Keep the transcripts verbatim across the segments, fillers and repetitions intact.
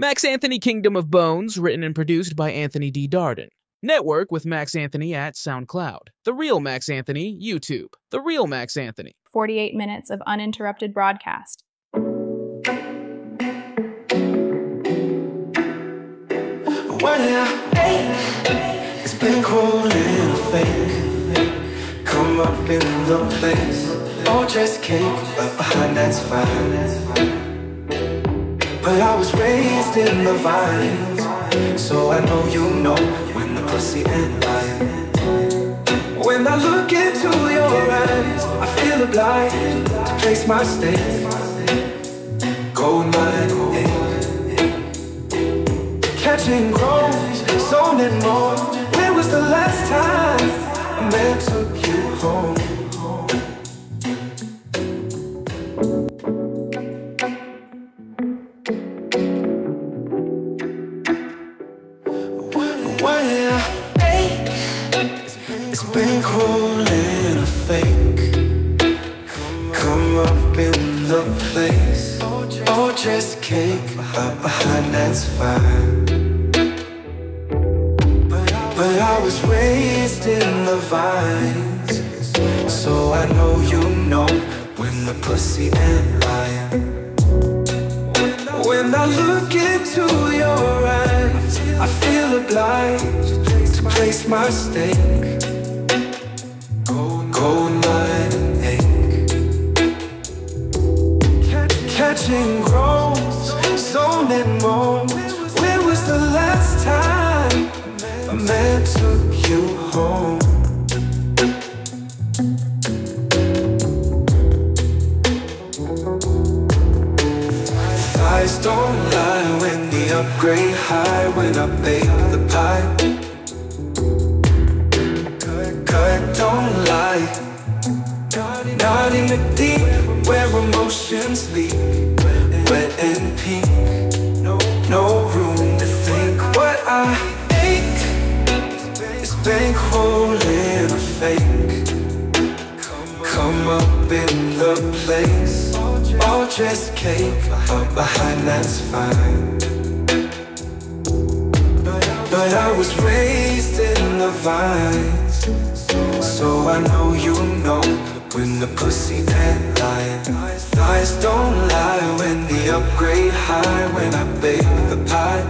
Max Anthony Kingdom of Bones, written and produced by Anthony D. Darden. Network with Max Anthony at SoundCloud. The Real Max Anthony, YouTube. The Real Max Anthony. forty-eight minutes of uninterrupted broadcast. One out, hey. It's been cold and fake. Come up in the place. All dressed cake, but behind that's fine. But I was raised in the vines, so I know you know when the pussy ain't mine. When I look into your eyes, I feel obliged to place my stake. Go mine. Catching groans, zone and moan. When was the last time a man took you home? Well, it's been cold and a fake. Come up in the place. All dressed cake, up behind that's fine. But I was raised in the vines, so I know you know when the pussy ain't lying. When I look into your eyes, I feel obliged to place my stake. Gold mine and ache. Catching groans, zone and moan. When was the last time a man took you home? Thighs don't lie when the upgrade high. When I bake the pie, gut don't lie. Not in the deep where emotions leak. Wet and pink, no room to think what I. Bank hole in a fake. Come up in the place. All dressed cake, up behind that's fine. But I was raised in the vines, so I know you know when the pussy ain't lying. Thighs don't lie when the upgrade high. When I bake the pie,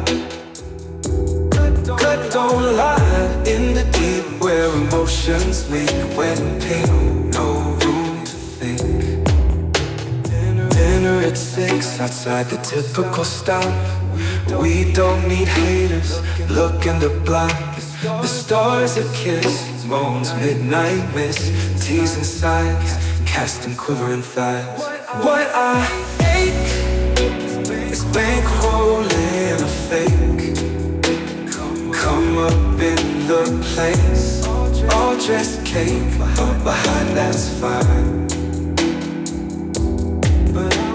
gut don't lie. In the deep where emotions leak. When pain, no room to think. Dinner at six, outside the typical stop. We don't need haters, look in the block. The stars a kiss, moans, midnight mist. Tears and sighs, casting quivering thighs. What I ache is bankroll and a fake. Come up in the place. All dressed cake, up behind that's fine.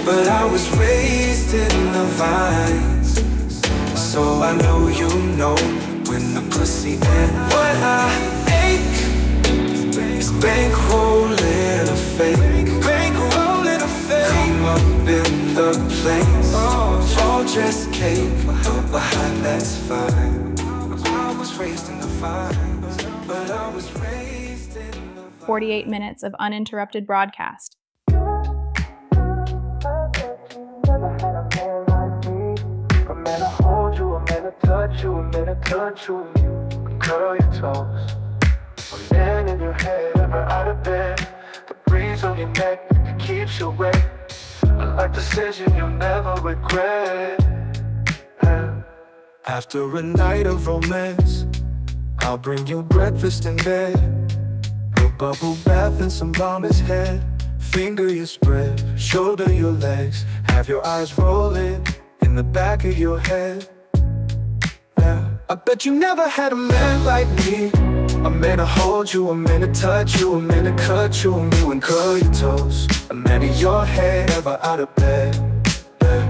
But I was raised in the vines, so I know you know when the pussy ain't. What I ache is bankroll and a fake. Come up in the place. All dressed cake, up behind that's fine. forty-eight minutes of uninterrupted broadcast. Curl your toes. Land in your head, ever out of bed. The breeze on your neck keeps you awake. A life decision you'll never regret. After a night of romance, I'll bring you breakfast in bed. A bubble bath and some vomit head. Finger your spread, shoulder your legs. Have your eyes rolling in the back of your head. Yeah. I bet you never had a man like me. A man to hold you, a man to touch you, a man to cut you and you and curl your toes. A man in your head, ever out of bed. Yeah.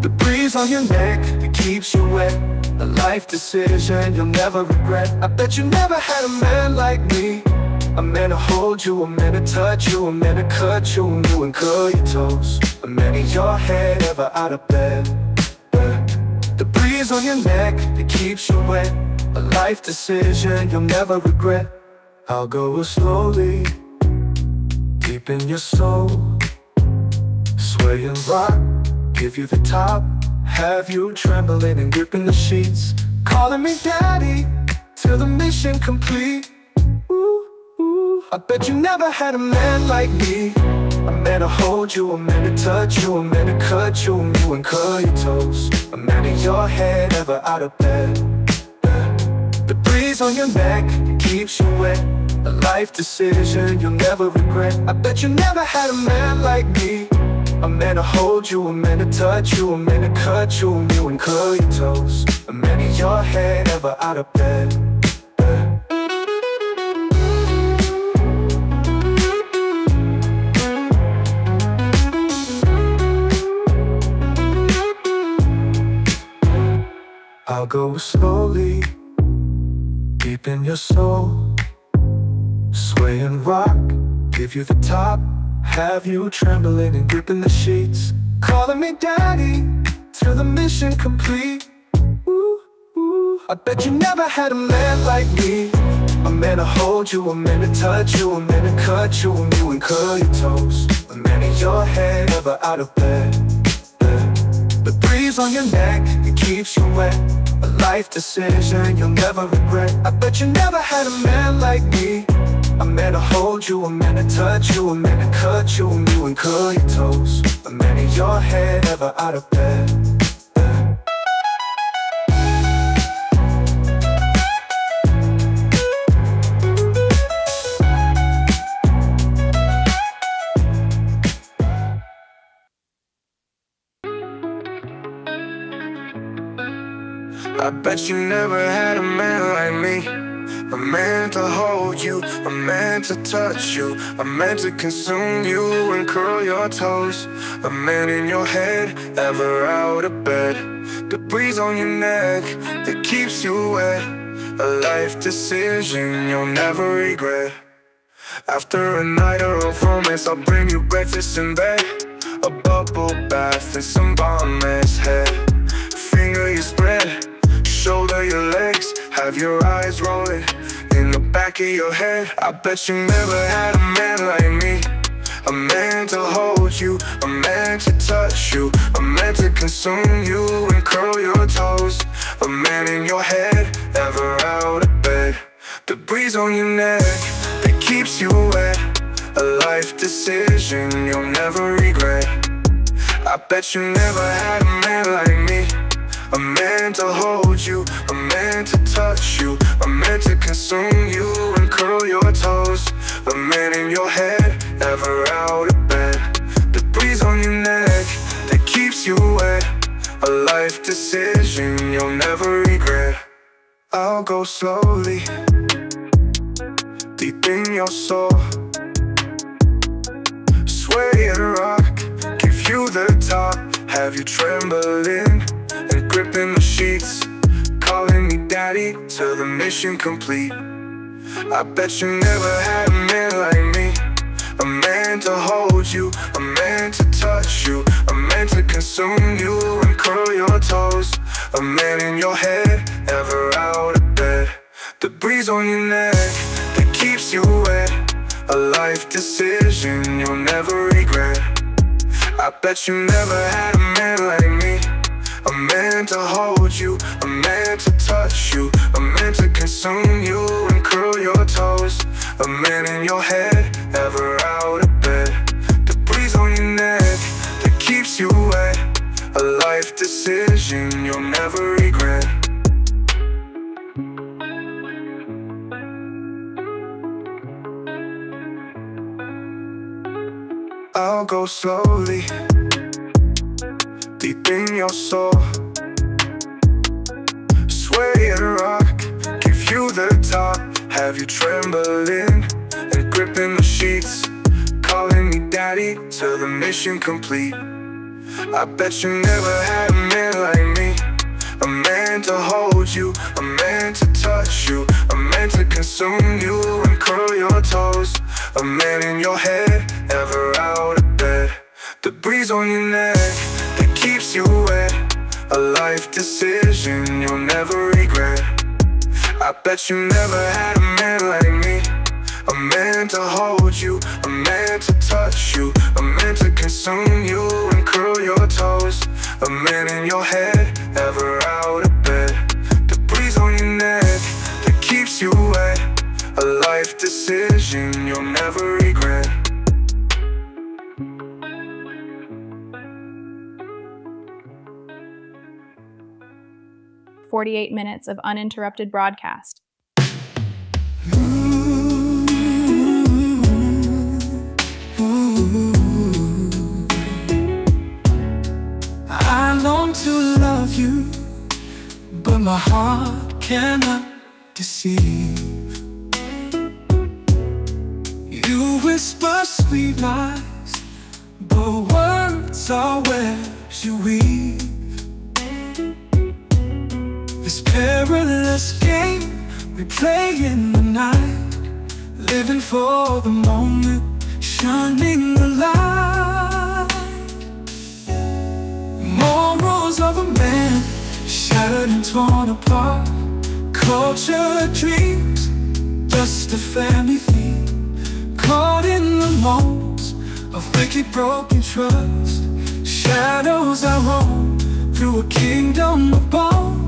The breeze on your neck, it keeps you wet. A life decision you'll never regret. I bet you never had a man like me. A man to hold you, a man to touch you, a man to cut you and you and curl your toes. A man in your head, ever out of bed. The breeze on your neck that keeps you wet, a life decision you'll never regret. I'll go slowly, deep in your soul, sway and rock, give you the top, have you trembling and gripping the sheets, calling me daddy till the mission complete. Ooh, ooh. I bet you never had a man like me. A man to hold you, a man to touch you, a man to cut you, and you and cut your toes, a man in your head, ever out of bed. Yeah. The breeze on your neck keeps you wet, a life decision you'll never regret. I bet you never had a man like me. A man to hold you, a man to touch you, a man to cut you, and you and cut your toes, a man in your head, ever out of bed. Yeah. I'll go slowly, deep in your soul, sway and rock, give you the top, have you trembling and gripping the sheets, calling me daddy till the mission complete. Ooh, ooh. I bet you never had a man like me. A man to hold you, a man to touch you, a man to cut you, and you and curl your toes, a man in your head, ever out of bed. The breeze on your neck, it keeps you wet, a life decision you'll never regret. I bet you never had a man like me. A man to hold you, a man to touch you, a man to cut you, and you and curl your toes, a man in your head, ever out of bed. I bet you never had a man like me. A man to hold you, a man to touch you, a man to consume you and curl your toes, a man in your head, ever out of bed. The breeze on your neck that keeps you wet, a life decision you'll never regret. After a night of romance, I'll bring you breakfast in bed, a bubble bath and some bomb-ass head. Finger you spread, shoulder your legs, have your eyes rolling in the back of your head. I bet you never had a man like me. A man to hold you, a man to touch you, a man to consume you and curl your toes, a man in your head, ever out of bed. The breeze on your neck that keeps you wet, a life decision you'll never regret. I bet you never had a man like me. A man to hold you, a man to touch you, a man to consume you and curl your toes, a man in your head, ever out of bed. The breeze on your neck that keeps you wet, a life decision you'll never regret. I'll go slowly, deep in your soul, sway and rock, give you the top, have you trembling and gripping the sheets, calling me daddy till the mission complete. I bet you never had a man like me. A man to hold you, a man to touch you, a man to consume you and curl your toes, a man in your head, ever out of bed. The breeze on your neck that keeps you wet, a life decision you'll never regret. I bet you never had a man like me. A man to hold you, a man to touch you, a man to consume you and curl your toes, a man in your head, ever out of bed. The breeze on your neck that keeps you wet, a life decision you'll never regret. I'll go slowly, deep in your soul, sway and rock, give you the top, have you trembling and gripping the sheets, calling me daddy till the mission complete. I bet you never had a man like me. A man to hold you, a man to touch you, a man to consume you and curl your toes, a man in your head, ever out of bed. The breeze on your neck keeps you wet, A life decision you'll never regret. I bet you never had a man like me. A man to hold you, a man to touch you, a man to consume you and curl your toes. A man in your head, ever out of bed. The breeze on your neck that keeps you wet. A life decision you'll never regret. forty-eight minutes of uninterrupted broadcast. I long to love you, but my heart cannot deceive. You whisper sweet lies, but words are where you weave. This perilous game we play in the night, living for the moment, shining the light. Morals of a man, shattered and torn apart. Culture dreams, just a family theme. Caught in the molds of wicked broken trust. Shadows I roam through a kingdom of bones.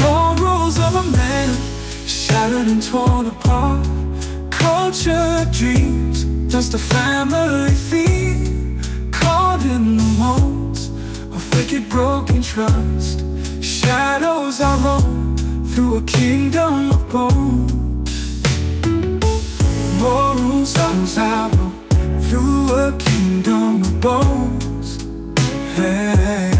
Morals of a man, shattered and torn apart. Culture dreams, just a family theme. Caught in the molds, wicked broken trust. Shadows I roam through a kingdom of bones. Morals I roam through a kingdom of bones. Hey.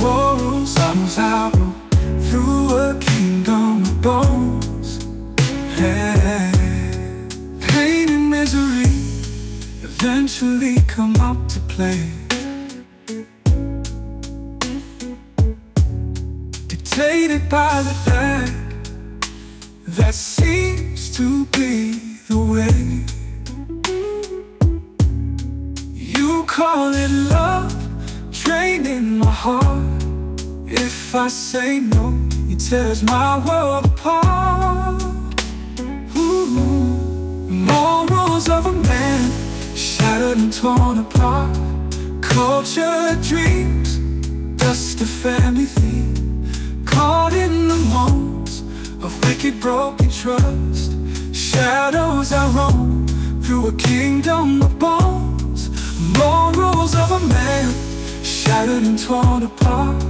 Morals I roam through a kingdom of bones. Hey. Pain and misery eventually come out to play. Dictated by the fact that seems to be the way. You call it love, draining my heart. If I say no, it tears my world apart. Ooh. Morals of a man, shattered and torn apart. Culture dreams, just a family theme. Caught in the molds of wicked broken trust. Shadows I roam through a kingdom of bones. Morals of a man, shattered and torn apart.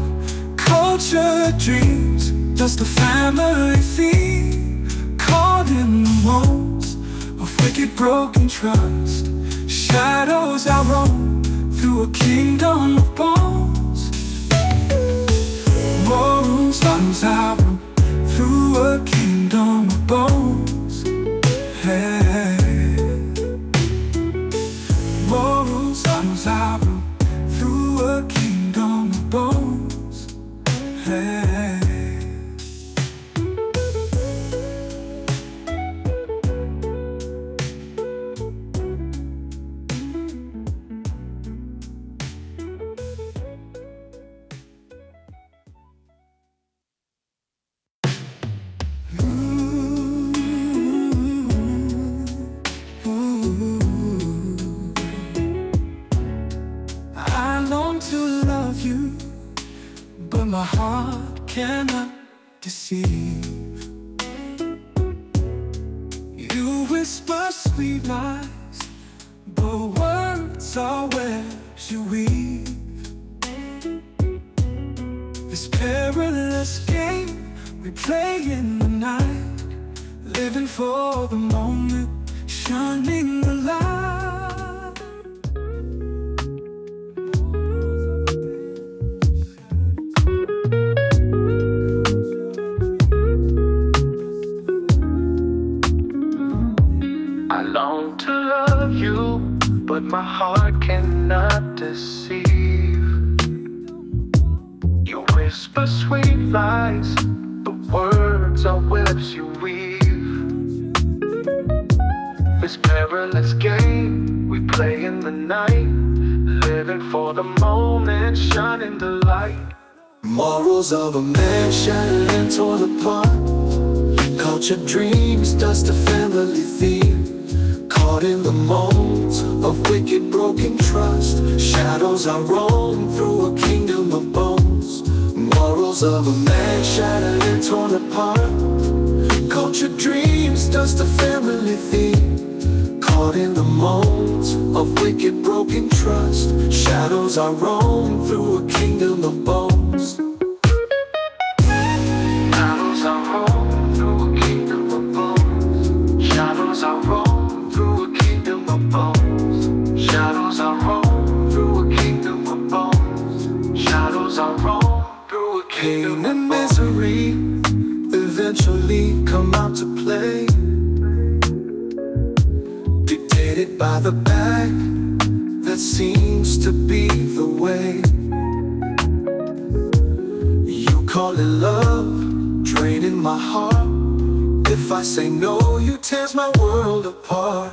Culture dreams, just a family theme. Caught in the molds of wicked broken trust. Shadows I roam through a kingdom of bones. Morals I roam through a kingdom of bones. Hey. Morals I roam through a kingdom of bones. Hey. My heart cannot deceive. You whisper sweet lies, but words are where you weave. This perilous game we play in the night, living for the moment, shining the light. But my heart cannot deceive. You whisper sweet lies, the words are webs you weave. This perilous game we play in the night, living for the moment, shining the light. Morals of a man shattered and torn apart. Culture dreams, dust a family theme. Caught in the molds of wicked broken trust. Shadows are rolling through a kingdom of bones. Morals of a man shattered and torn apart. Culture dreams, dust a family theme. Caught in the molds of wicked broken trust. Shadows are rolling through a kingdom of bones. Pain and misery eventually come out to play. Dictated by the back, that seems to be the way. You call it love, draining my heart. If I say no, you tear my world apart.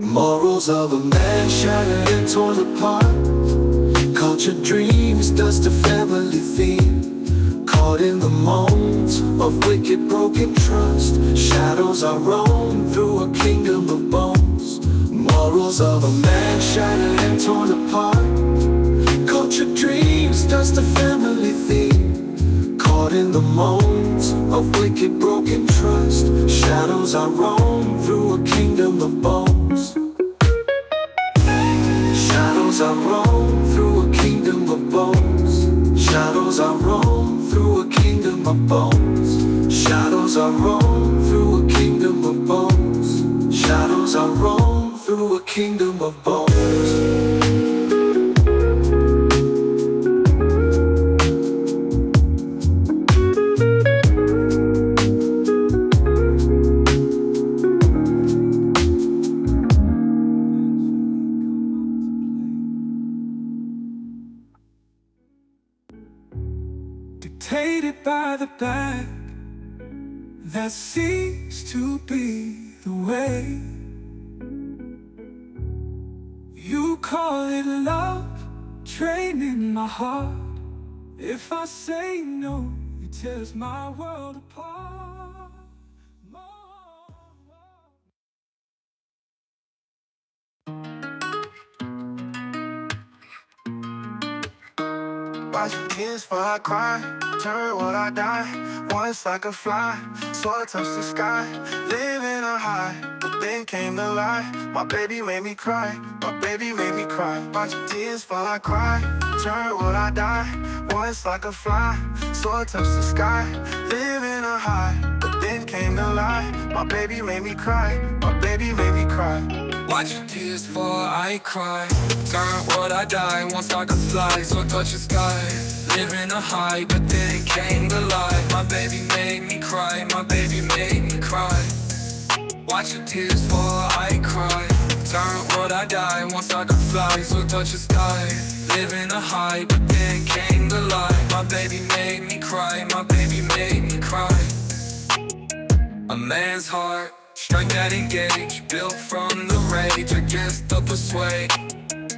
Morals of a man shattered and torn apart. Culture dreams, dust a family theme. Caught in the molds of wicked broken trust. Shadows are roamed through a kingdom of bones. Morals of a man shattered and torn apart. Culture dreams, dust a family theme. Caught in the molds of wicked broken trust. Shadows are roamed through a kingdom of bones. Shadows are roamed through a kingdom of bones. Shadows are roamed through a kingdom of bones. Shadows are roamed through a kingdom of bones. Shadows are roamed through a kingdom of bones. Dictated by the back, that seems to be the way. You call it love, draining my heart. If I say no, it tears my world apart. Watch your tears before I cry, turn what I die. Once like a fly, sort of touch the sky. Living on high, but then came the lie. My baby made me cry, my baby made me cry. Watch your tears before I cry, turn what I die. Once like a fly, sort of touch the sky. Living on high, but then came the lie. My baby made me cry, my baby made me cry. Watch your tears before I cry. Turn what I die, once I could fly, so touch the sky. Living a high, but then it came to life. My baby made me cry, my baby made me cry. Watch your tears before I cry. Turn what I die, once I could fly, so touch the sky. Living a high, but then it came to life. My baby made me cry, my baby made me cry. A man's heart, strike that engage, built from the rage, against the persuade.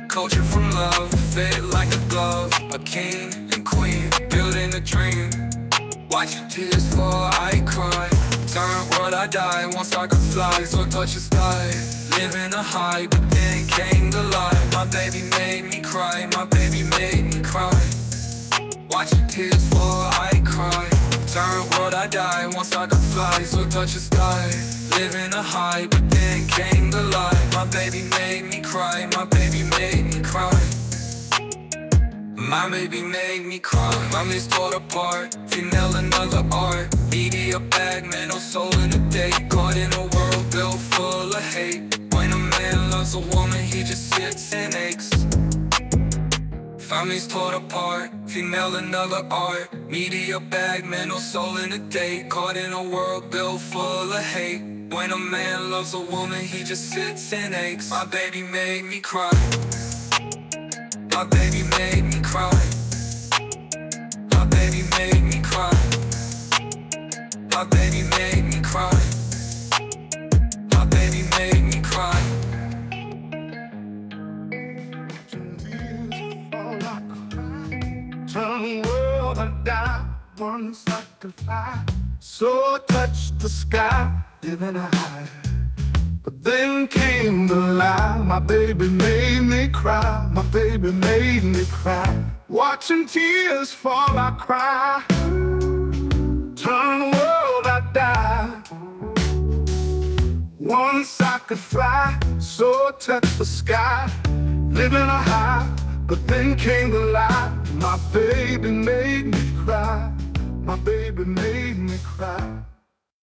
Culture from love, fit like a glove. A king and queen, building a dream. Watch your tears before I cry. Turn what I die, once I could fly, so touch the sky. Living a high, but then it came to life. My baby made me cry, my baby made me cry. Watch your tears before I cry. Turn what I die, once I could fly, so touch the sky. Living a high, but then came the light. My baby made me cry, my baby made me cry. My baby made me cry. Family's torn apart, female another art. Media bag, man, no soul in a day. Caught in a world built full of hate. When a man loves a woman, he just sits and aches. Family's torn apart, female another art. Media bag, man, no soul in a day. Caught in a world built full of hate. When a man loves a woman, he just sits and aches. My baby made me cry. My baby made me cry. My baby made me cry. My baby made me cry. My baby made me cry. know that I once like a fly, so touched the sky, living high. But then came the lie, my baby made me cry, my baby made me cry. Watching tears fall, I cry. Turn the world, I die. Once I could fly, so touched the sky, living high. But then came the lie, my baby made me cry, my baby made me cry.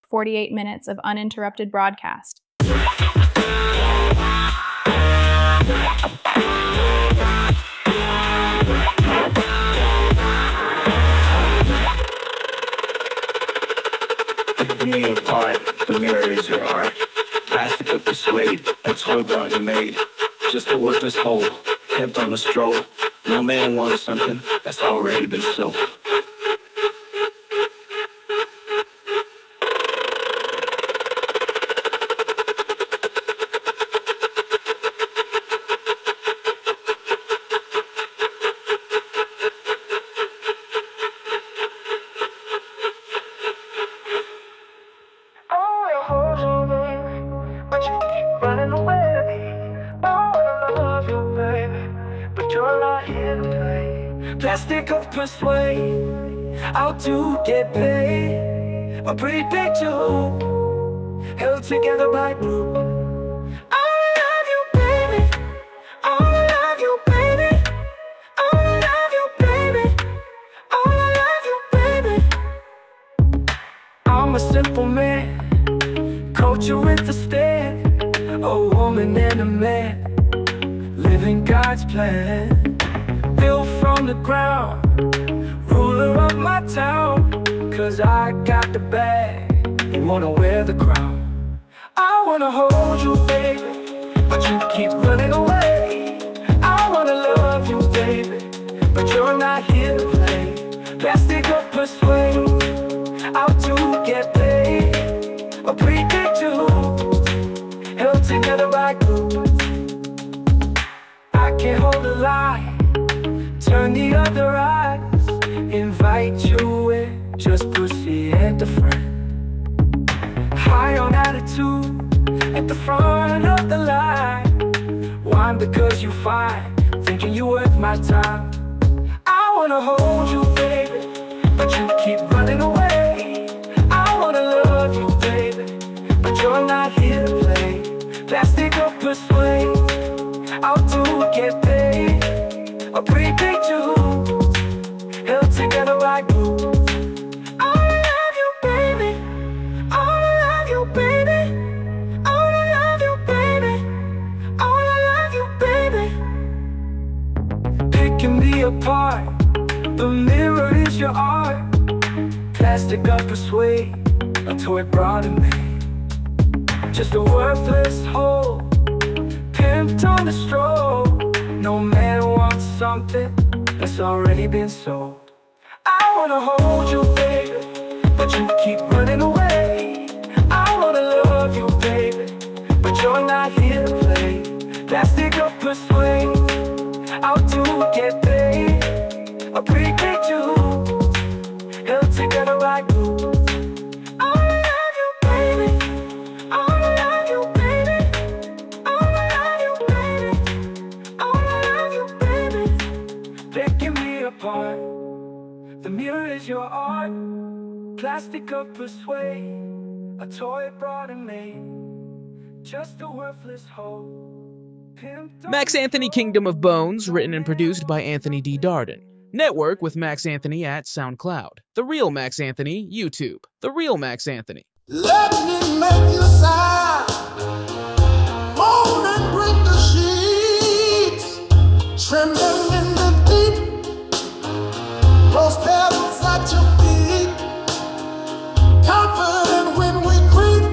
forty-eight minutes of uninterrupted broadcast. The beauty of art, the mirror is your art. Past the persuade, a toy bar you made. Just a worthless hole, kept on a stroll. No man wants something that's already been sold. Plastic of persuade, out to get paid. A pretty picture held together by glue. I love you, baby. I love you, baby. I love you, baby. I love you, baby. I'm a simple man, culture with a stand. A woman and a man, living God's plan. Built from the ground, ruler of my town. 'Cause I got the bag, you wanna wear the crown. I wanna hold you, baby, but you keep running away. I wanna love you, baby, but you're not here to play. Plastic of persuade, out to get paid. A picture held together by glue. I can't hold a lie, turn the other eyes, invite you in, just pussy and a friend. High on attitude, at the front of the line. Wine because you fine, thinking you worth my time. I wanna hold you, baby, but you keep running away. I wanna love you, baby, but you're not here to play. Plastic of persuade, I'll do get paid. A pretty picture held together by glue. I love you, baby. I love you, baby. I love you, baby. I love you, baby. Picking me apart, the mirror is your art. Plastic up a suede, a toy brought in me. Just a worthless hole, pimped on the stroll. No man wants something that's already been sold. I wanna hold you, baby, but you keep running away. I wanna love you, baby, but you're not here to play. Plastic of persuade, out to get paid. A pretty picture held together by glue. I love you, baby. I love you, baby. I love you, baby. Picking me apart, the mirror is your art. Plastic of persuade, a toy brought and made. Just a worthless hole. Max Anthony, Kingdom of Bones, written and produced by Anthony D. Darden. Network with Max Anthony at SoundCloud. The Real Max Anthony, YouTube. The Real Max Anthony. Let me make you sad. Moan and break the sheets. Trembling in the those petals at your feet, confident when we greet,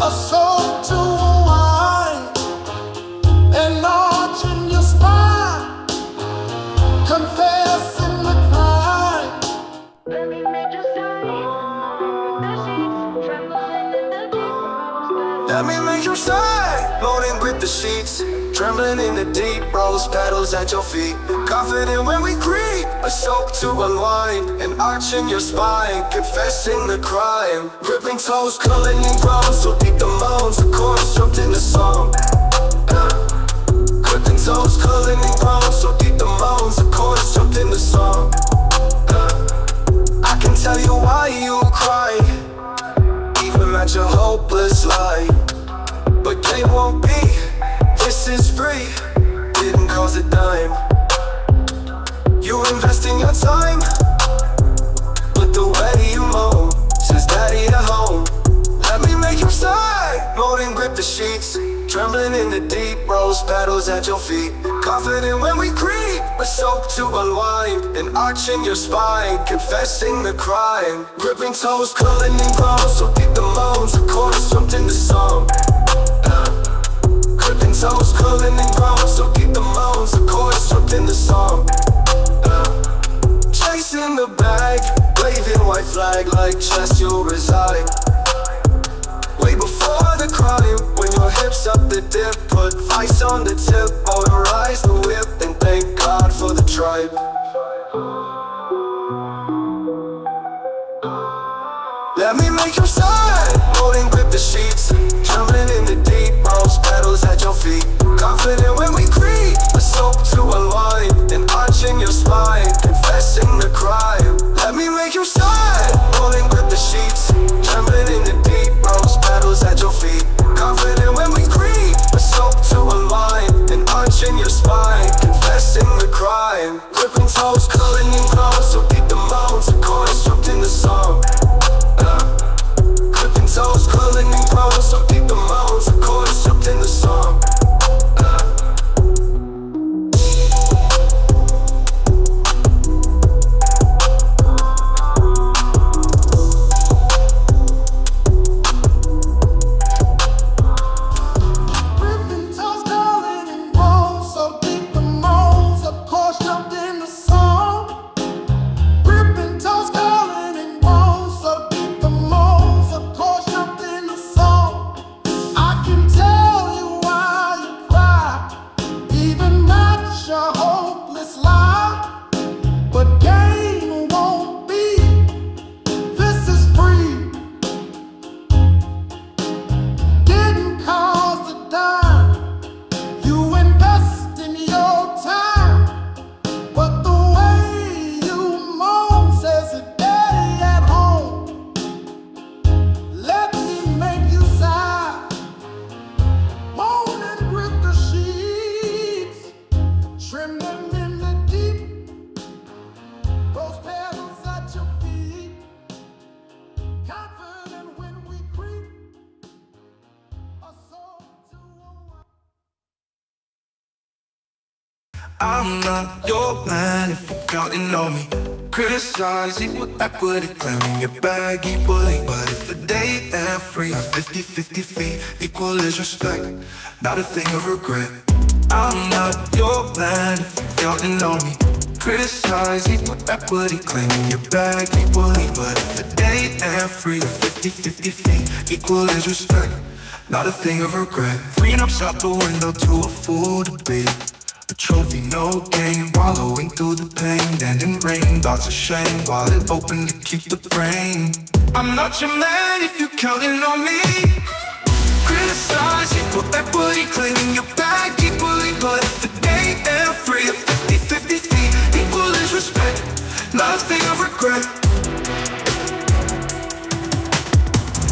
a soul to a wine, an arch in your spine, confessing the crime. Let me make you sigh, the sheets, trembling in the deep. Let me make you sigh, moaning with the sheets. Trembling in the deep, rose petals at your feet. Confident when we creep, a soak to unwind, and arching your spine, confessing the crime. Ripping toes, curling in groans, so deep the moans, the chorus jumped in the song. Ripping toes, curling in groans, so deep the moans, the chorus jumped in the song. I can tell you why you cry, even at your hopeless lie. But they won't be, this is free, didn't cost a dime. You investing your time, but the way you moan says daddy at home. Let me make you sigh. Moaning, grip the sheets, trembling in the deep, rose petals at your feet. Confident when we creep, we're soaked to unwind, and arching your spine, confessing the crime. Gripping toes, curling and groans, so deep the moans, the chorus jumped in the song. Gripping toes, curling and groans, so deep the moans, the chorus jumped in the song. Chasing the bag, waving white flag like chess, you'll resign. Way before the crime, when your hips up the dip, put vice on the tip, motorize the whip, and thank God for the tribe. Let me make you sigh. Holding, grip the sheets, trembling in the deep, rose petals at your feet. Confident when we creep, a soap to unwind, and arching your spine, confessing the crime. Let me make you sigh. Holding, grip the sheets, trembling in the deep, rose petals at your feet. Confident when we creep, a soap to unwind, and arching your spine, confessing the crime. Gripping toes, curling and groans, so deep the moans, the chorus jumped in the song. Gripping toes, curling and groans, so deep the moans, the chorus jumped in the song. I'm not your man if you're counting on me. Criticize equal equity, claiming your bag equally. But if a day and free are fifty fifty feet, equal is respect, not a thing of regret. I'm not your man if you're counting on me. Criticize equal equity, claiming your bag equally. But if a day and free are fifty fifty feet, equal is respect, not a thing of regret. Freeing up shop the window to a fool to be. A trophy, no gain, wallowing through the pain, and in rain, thoughts of shame, while it open to keep the brain. I'm not your man if you're counting on me. Criticize equal equity, claiming your bag equally. But if the day and free of fifty fifty feet, equal is respect, not a thing of regret.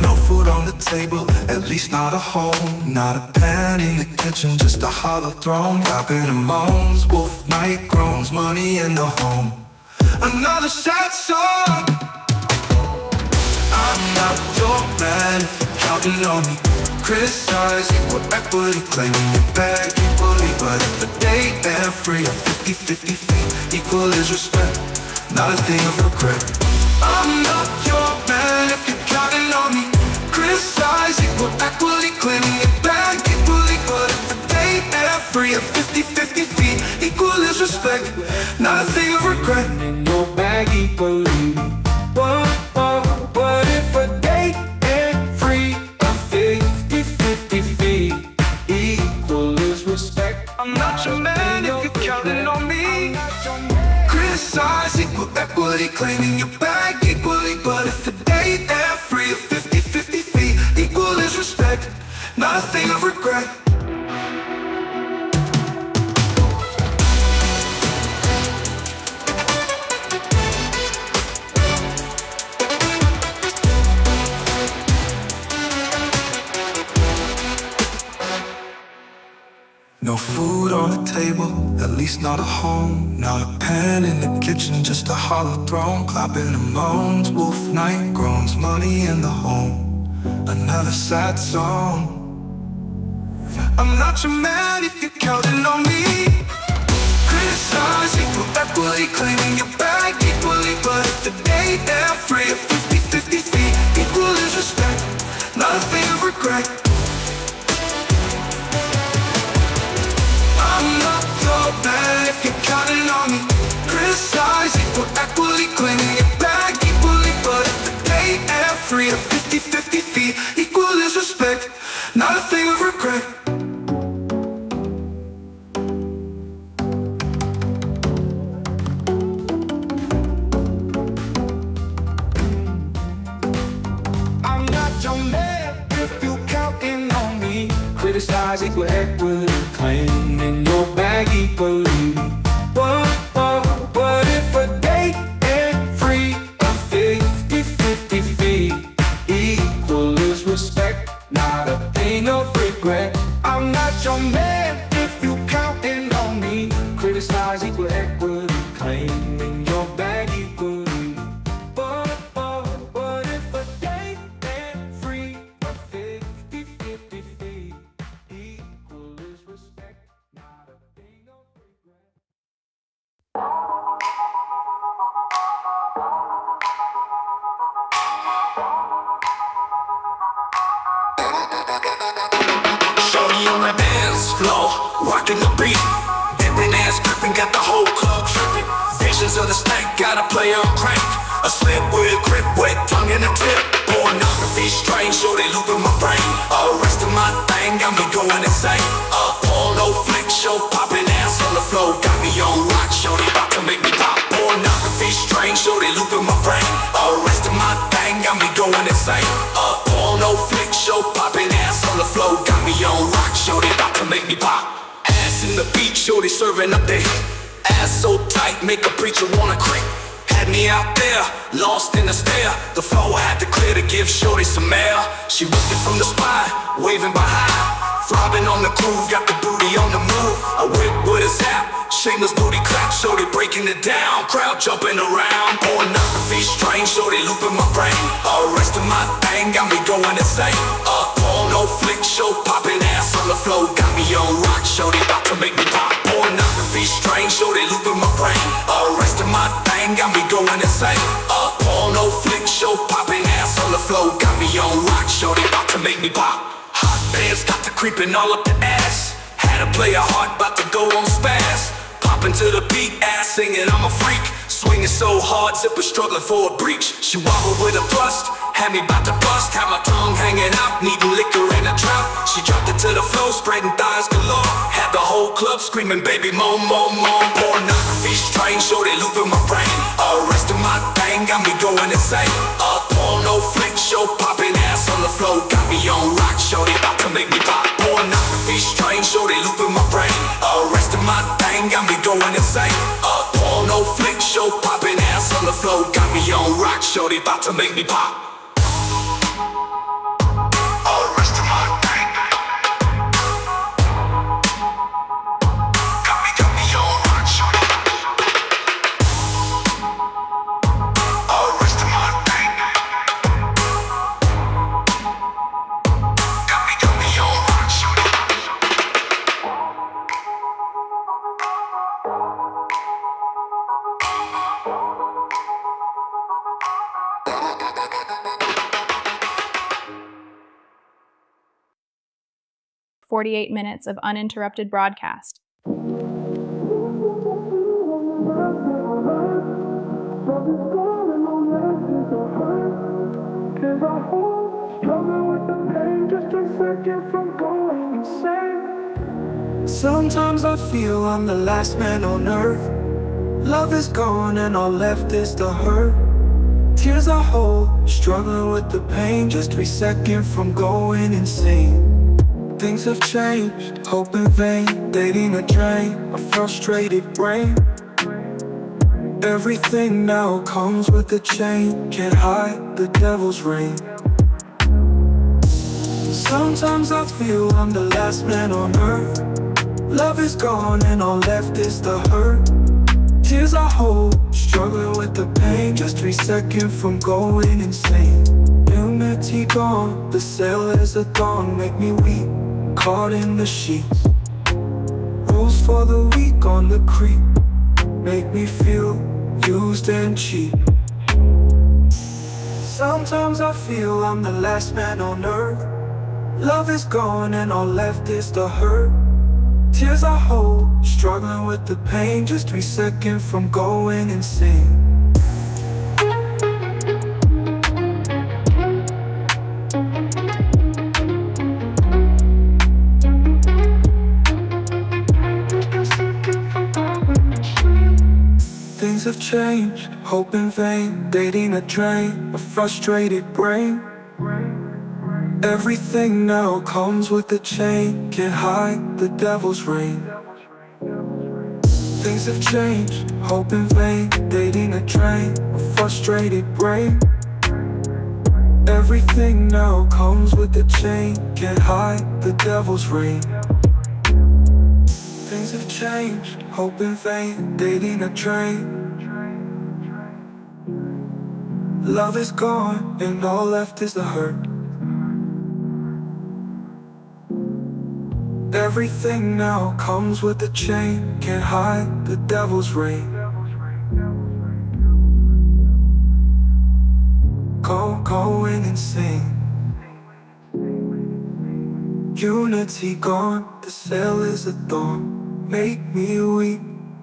No food on the table, at least not a home. Not a pan in the kitchen, just a hollow throne. Dropping in moans, wolf night groans, money in the home. Another sad song. I'm not your man if you're counting on me. Criticize equal equity, claiming your bag equally. But if a day and free of fifty fifty feet, equal is respect, not a thing of regret. I'm not your man if you're counting on me. Criticize equal equity, claiming it back equally. But if a day and I'm free of fifty fifty feet, equal is respect, not a thing of regret. Your bag equally. Whoa, whoa, but if a day and free of fifty fifty feet, equal is respect. I'm not your man if you're counting on me. Criticize equality, claiming your back equally. But if today they're free, fifty fifty feet, equal is respect, not a thing of regret. No food on the table, at least not at home. Not a pen in the kitchen, just a hollow throne. Clapping and moans, wolf night groans, money in the home, another sad song. I'm not your man if you're counting on me. Criticize equal equally, claiming your back equally. But if today they're free, at fifty fifty feet, equal is respect, not a thing of regret. If you're counting on me, criticize equal equally, claiming your back equally. But if the day and free to fifty fifty feet, equal is respect, not a thing of regret. I'm not your man if you're counting on me. Criticize equal equally, claiming your back equally. Screaming, baby, more, more, more. Pornography strain, shorty looping my brain. All rest of my thing got me going insane. A porno flick show, popping ass on the floor, got me on rock, shorty about to make me pop. Pornography strain, shorty looping my brain. All rest of my thing got me going insane. A porno flick show, popping ass on the floor, got me on rock, shorty about to make me pop. forty-eight minutes of uninterrupted broadcast. Sometimes I feel I'm the last man on earth. Love is gone and all left is the hurt. Tears are whole, struggling with the pain, just three seconds from going insane. Things have changed, hope in vain, dating a drain, a frustrated brain. Everything now comes with a chain, can't hide the devil's reign. Sometimes I feel I'm the last man on earth. Love is gone and all left is the hurt. Tears I hold, struggling with the pain, just three seconds from going insane. Unity gone, the sail is a dawn, make me weak, caught in the sheets. Rules for the weak on the creek, make me feel used and cheap. Sometimes I feel I'm the last man on earth. Love is gone and all left is the hurt. Tears I hold, struggling with the pain, just three seconds from going insane. Things have changed, hope in vain, dating a drain, a frustrated brain. Everything now comes with a chain, can't hide the devil's reign. Things have changed, hope in vain, dating a drain, a frustrated brain. Everything now comes with a chain, can't hide the devil's reign. Things have changed, hope in vain, dating a drain. Love is gone and all left is the hurt. Everything now comes with a chain, can't hide the devil's reign. Go, go in and sing. Unity gone, the sail is a thorn, make me weak,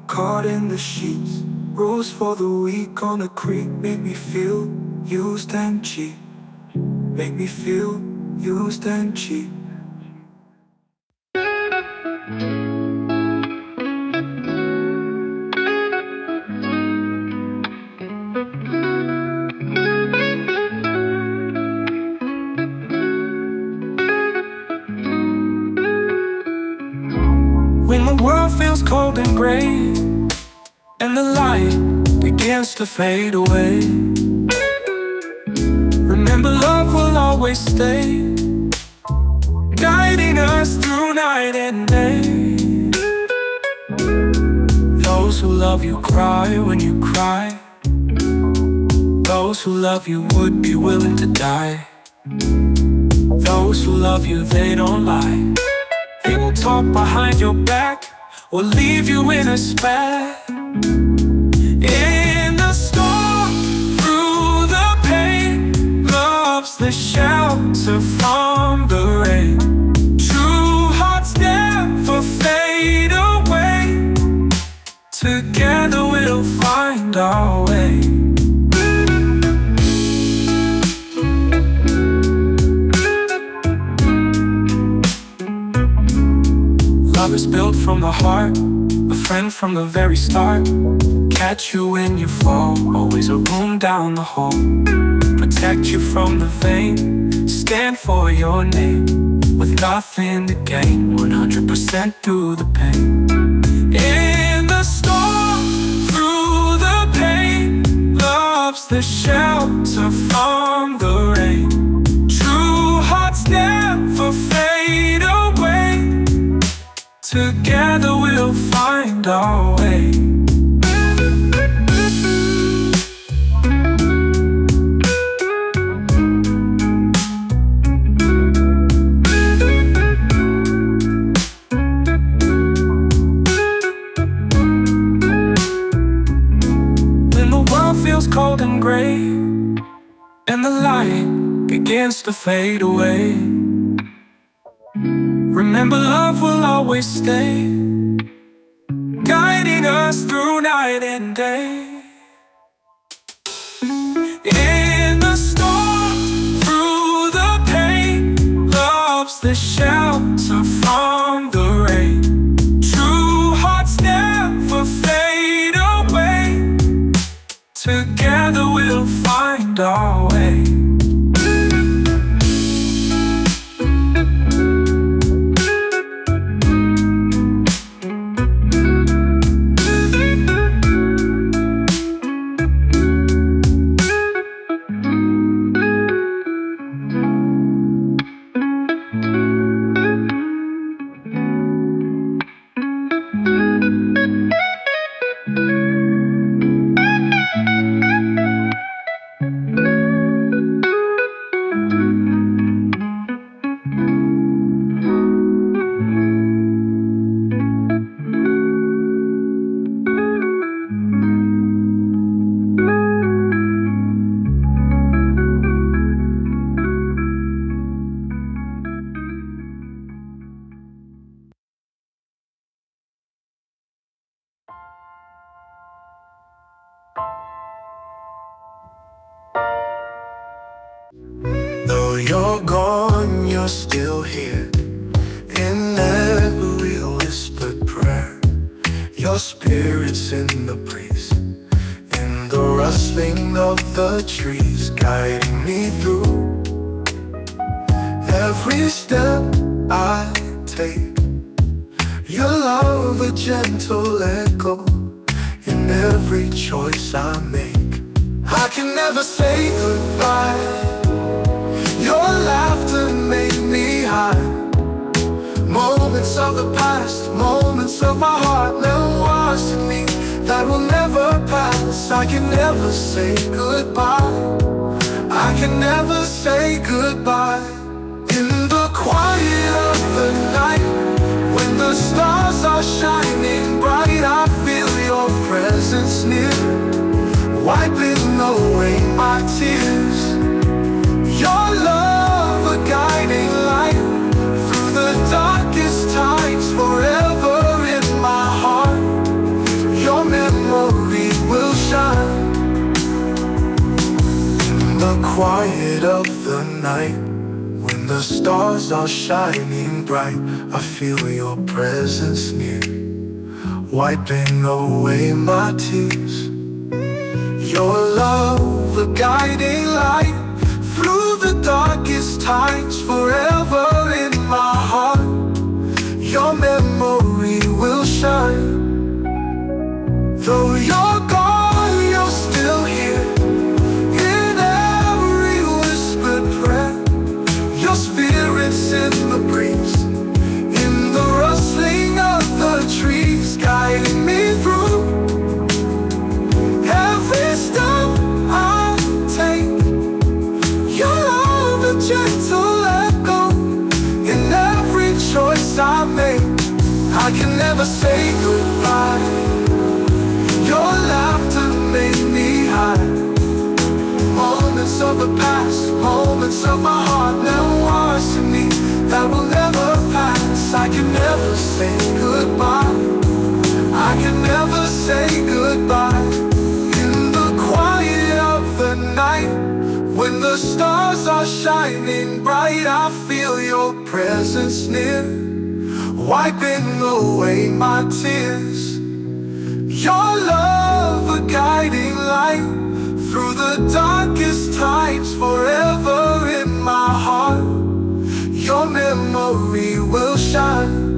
caught in the sheets. Rules for the weak on the creek, make me feel used and cheap. Make me feel used and cheap. Cold and gray, and the light begins to fade away. Remember, love will always stay, guiding us through night and day. Those who love you cry when you cry. Those who love you would be willing to die. Those who love you, they don't lie. They will talk behind your back or leave you in a spat. In the storm, through the pain, love's the shelter from the rain. True hearts never fade away, together we'll find our way. Love is built from the heart, a friend from the very start. Catch you when you fall, always a room down the hall. Protect you from the vain, stand for your name. With nothing to gain, one hundred percent through the pain. In the storm, through the pain, love's the shelter from the rain. True hearts never fade away, together we'll find our way. When the world feels cold and gray, and the light begins to fade away, remember, love will always stay, guiding us through night and day. In the storm, through the pain, love's the shelter from the rain. True hearts never fade away, together we'll find our way. Quiet of the night, when the stars are shining bright, I feel your presence near, wiping away my tears. Your love, a guiding light, through the darkest tides, forever in my heart. Your memory will shine. Though you're gone, you're still here. In the breeze, in the rustling of the trees, guiding me through every step I take. Your love, a gentle echo in every choice I make. I can never say goodbye. Your laughter made me high. Moments of the past, moments of my heart now washed in me, that will never pass. I can never say goodbye. I can never say goodbye. In the quiet of the night, when the stars are shining bright, I feel your presence near, wiping away my tears. Your love, a guiding light, through the darkest times, forever in my heart. Your memory will shine.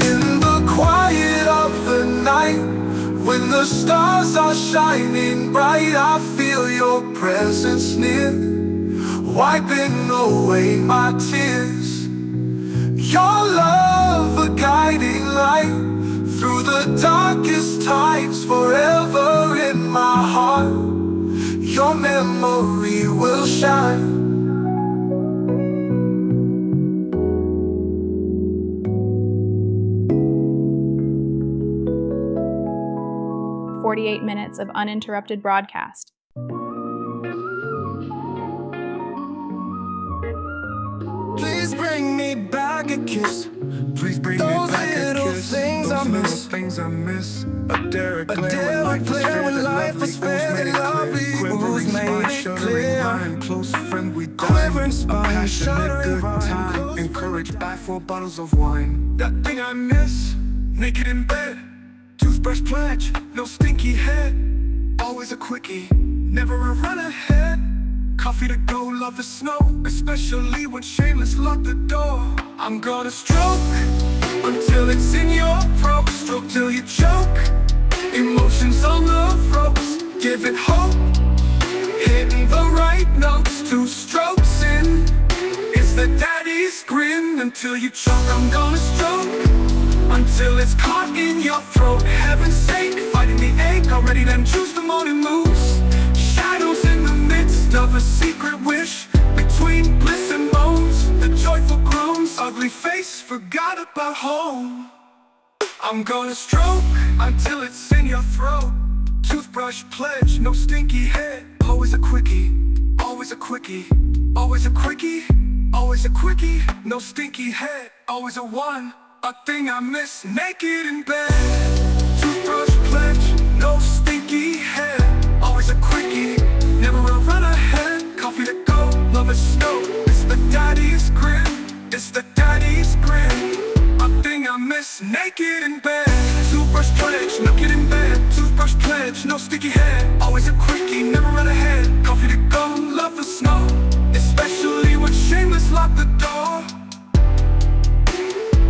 In the quiet of the night, when the stars are shining bright, I feel your presence near, wiping away my tears. Your love, a guiding light, through the darkest times, forever in my heart. Your memory will shine. forty-eight minutes of uninterrupted broadcast. Please bring me back a kiss. Please bring those me back little a kiss. Things those I little miss. Things I miss. A Derek a Blair when, when life was fair and lovely. Who's made it clear? Mind, close friend we die. Spine, a passionate good vine, time. Encouraged by four bottles of wine. That thing I miss. Naked in bed. Toothbrush pledge. No stinky head. Always a quickie. Never a run ahead. Coffee to go, love the snow, especially when shameless locked the door. I'm gonna stroke until it's in your throat. Stroke till you choke. Emotions on the ropes, give it hope. Hitting the right notes, two strokes in. It's the daddy's grin until you choke. I'm gonna stroke until it's caught in your throat. Heaven's sake, fighting the ache already, then choose the morning moves. Shadows in the midst of a secret wish. Between bliss and moans, the joyful groans. Ugly face, forgot about home. I'm gonna stroke until it's in your throat. Toothbrush pledge, no stinky head. Always a quickie, always a quickie. Always a quickie, always a quickie. No stinky head, always a one. A thing I miss, naked in bed. Toothbrush pledge, no stinky head. Always a quickie, never a run ahead. Coffee to go, love is snow. It's the daddy's grin, it's the daddy's grin. A thing I miss, naked in bed. Toothbrush pledge, naked in bed. Toothbrush pledge, no sticky head. Always a quickie, never run ahead. Coffee to go, love the snow. Especially when shameless lock the door.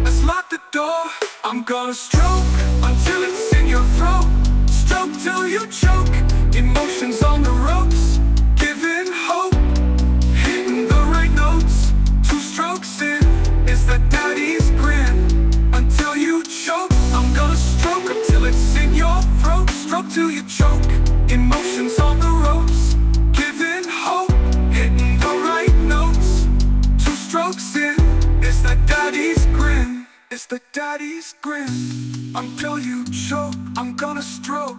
Let's lock the door. I'm gonna stroke until it's in your throat. Stroke till you choke. Emotions on the ropes, giving hope. Hitting the right notes, two strokes in. It's the daddy's grin until you choke. I'm gonna stroke until it's in your throat. Stroke till you choke. Emotions on the ropes, giving hope. Hitting the right notes, two strokes in. It's the daddy's grin, it's the daddy's grin. Until you choke, I'm gonna stroke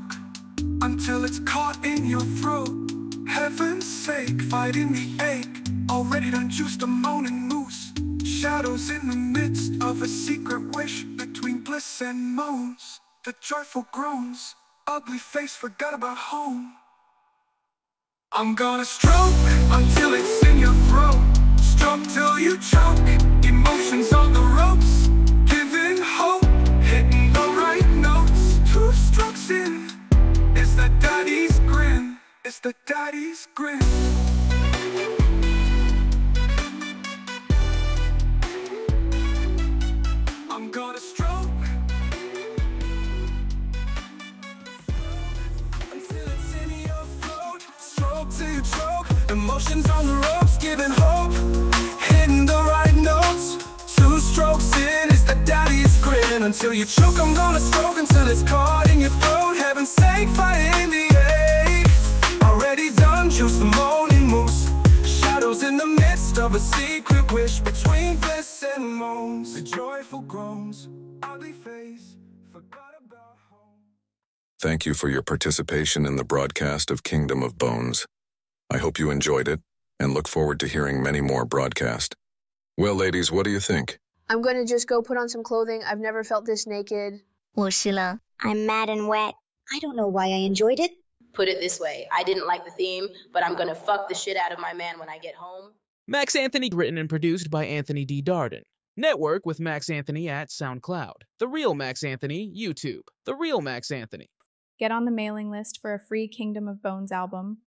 until it's caught in your throat. Heaven's sake, fighting the ache already done, juiced a moaning moose. Shadows in the midst of a secret wish. Between bliss and moans, the joyful groans. Ugly face, forgot about home. I'm gonna stroke until it's in your throat. Stroke till you choke. Emotions on the ropes, giving hope. Hitting the right notes, two strokes in. It's the daddy's grin, it's the daddy's grin. I'm gonna stroke until it's in your throat. Stroke till you choke. Emotions on the ropes, giving hope. Hitting the right notes, two strokes in. It's the daddy's grin until you choke. I'm gonna stroke until it's caught in your throat. Heaven's sake, fighting the ache already done, juice the moaning moose. Shadows in the midst of a secret wish. Between bliss and moans, the joyful groans. Ugly face, forgot about home. Thank you for your participation in the broadcast of Kingdom of Bones. I hope you enjoyed it and look forward to hearing many more broadcast. Well, ladies, what do you think? I'm going to just go put on some clothing. I've never felt this naked. Well, Sheila, I'm mad and wet. I don't know why I enjoyed it. Put it this way, I didn't like the theme, but I'm gonna fuck the shit out of my man when I get home. Max Anthony, written and produced by Anthony D. Darden. Network with Max Anthony at SoundCloud. The Real Max Anthony, YouTube. The Real Max Anthony. Get on the mailing list for a free Kingdom of Bones album.